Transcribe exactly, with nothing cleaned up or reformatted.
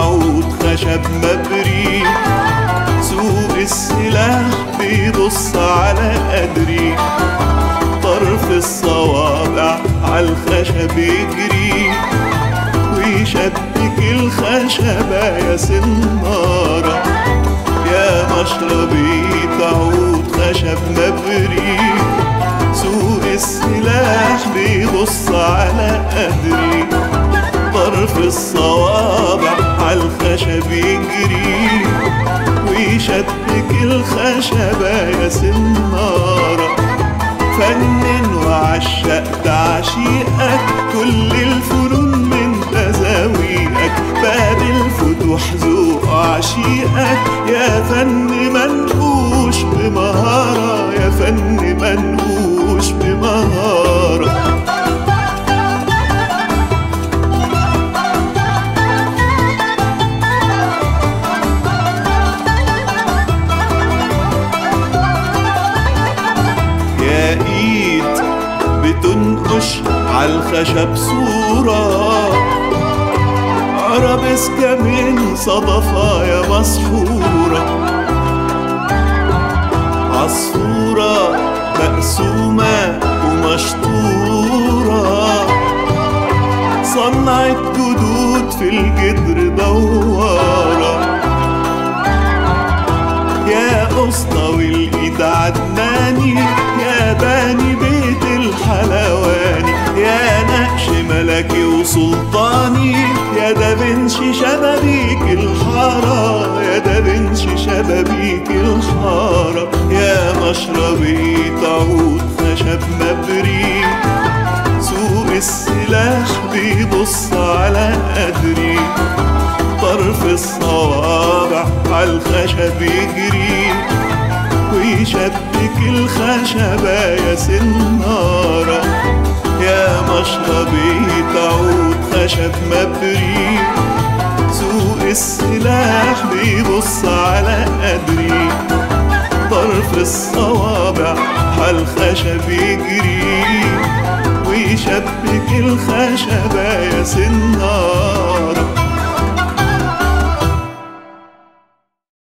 عود خشب مبري، سوق السلاح بيبص على قدري، طرف الصوابع عالخشب يجري ويشبك الخشبة يا سنارة، يا مشربية عود خشب مبري، سوق السلاح بيبص على قدري، طرف الصوابع عالخشب يجري ويشبك الخشبة يا سنارة، فنن وعشق تعشيقك كل الفنون من تزاويقك، باب الفتوح ذوق عشيقك يا فن منقوش بمهارة، يا فن منقوش بمهارة. بتنقش عالخشب صورة أرابيسك من صدفة يا مسحورة، عالصورة مقسومة ومشطورة، صنعت جدود في الجدر دوارة، يا قسطة والإيد عدناني، يا باني بيت الحلواني، يا نقش ملكي وسلطاني، يا دبنشي شبابيك الحارة، يا دبنشي شبابيك الحارة، يا مشربية عود خشب مبري، سوق السلاح بيبص على قدري، طرف الصوابع عالخشب يجري ويشبك الخشبة يا سنارة، يا مشربية عود خشب مبري، سوق السلاح بيبص على قدري، طرف الصوابع عالخشب يجري ويشبك الخشبة يا سنارة.